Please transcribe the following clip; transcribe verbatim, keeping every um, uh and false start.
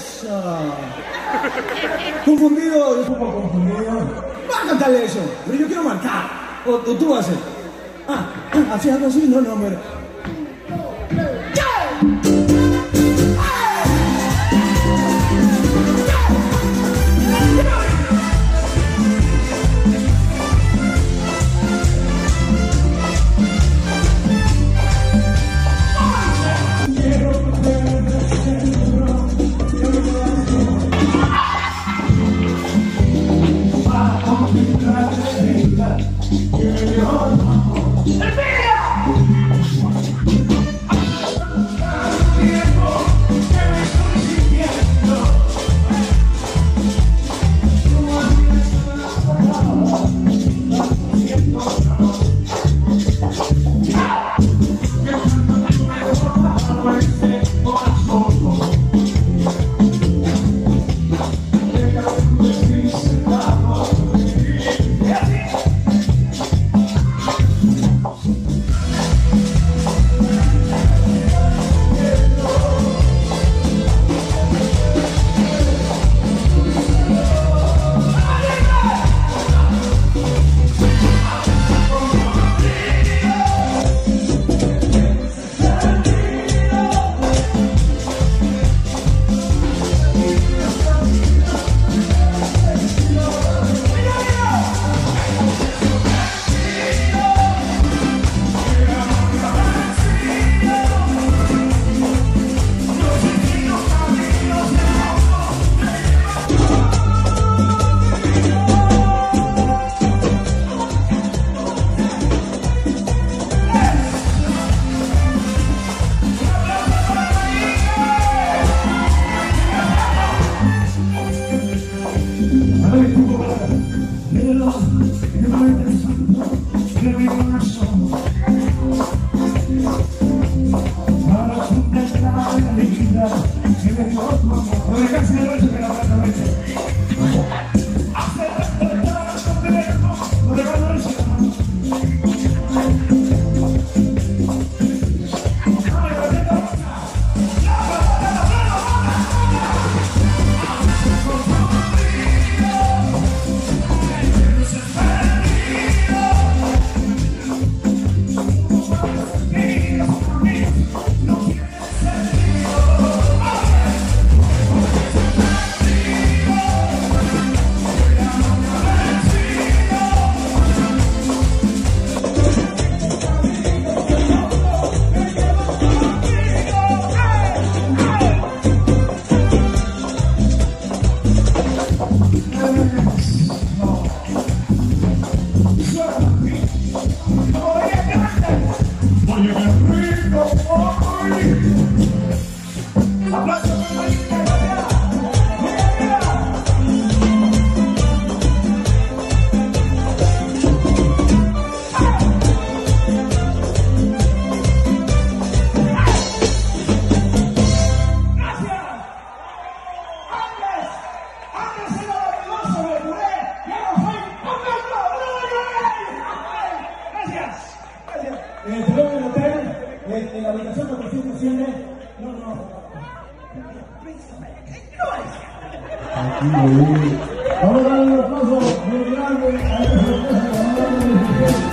eso. Confundido, un poco confundido. Va a cantarle eso, pero yo quiero marcar. O, o tú haces. Ah, así, algo así, no, no, pero... Vamos a darle un aplauso muy grande a esta sorpresa.